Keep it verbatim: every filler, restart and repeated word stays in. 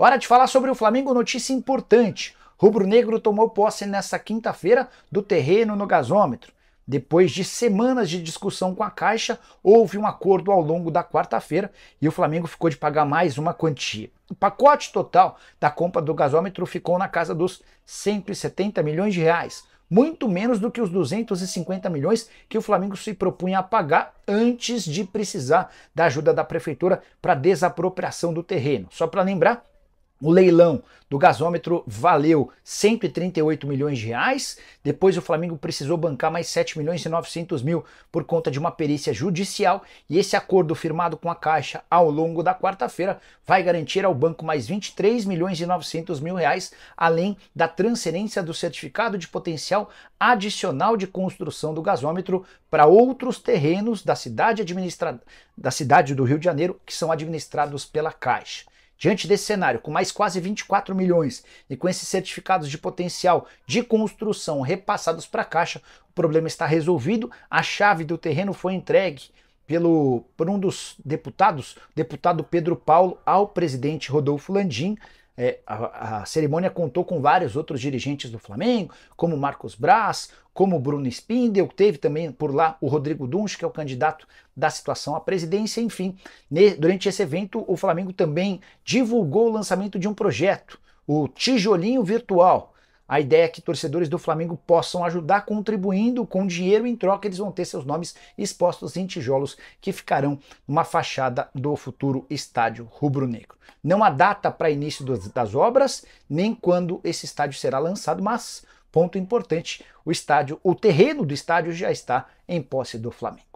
Hora de falar sobre o Flamengo, notícia importante. Rubro-negro tomou posse nesta quinta-feira do terreno no gasômetro. Depois de semanas de discussão com a Caixa, houve um acordo ao longo da quarta-feira e o Flamengo ficou de pagar mais uma quantia. O pacote total da compra do gasômetro ficou na casa dos cento e setenta milhões de reais, muito menos do que os duzentos e cinquenta milhões que o Flamengo se propunha a pagar antes de precisar da ajuda da prefeitura para desapropriação do terreno. Só para lembrar, o leilão do gasômetro valeu cento e trinta e oito milhões de reais, depois o Flamengo precisou bancar mais sete milhões e novecentos mil por conta de uma perícia judicial, e esse acordo firmado com a Caixa ao longo da quarta-feira vai garantir ao banco mais vinte e três milhões e novecentos mil reais, além da transferência do certificado de potencial adicional de construção do gasômetro para outros terrenos da cidade, administra... da cidade do Rio de Janeiro que são administrados pela Caixa. Diante desse cenário, com mais quase vinte e quatro milhões e com esses certificados de potencial de construção repassados para a Caixa, o problema está resolvido. A chave do terreno foi entregue pelo, por um dos deputados, deputado Pedro Paulo, ao presidente Rodolfo Landim. É, a, a cerimônia contou com vários outros dirigentes do Flamengo, como Marcos Braz, como Bruno Spindel, teve também por lá o Rodrigo Dunsch, que é o candidato da situação à presidência. Enfim, ne, durante esse evento o Flamengo também divulgou o lançamento de um projeto, o Tijolinho Virtual. A ideia é que torcedores do Flamengo possam ajudar contribuindo com dinheiro. Em troca, eles vão ter seus nomes expostos em tijolos que ficarão numa fachada do futuro estádio rubro-negro. Não há data para início das obras, nem quando esse estádio será lançado, mas, ponto importante, o estádio, o terreno do estádio já está em posse do Flamengo.